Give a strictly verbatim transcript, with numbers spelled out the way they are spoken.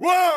Whoa!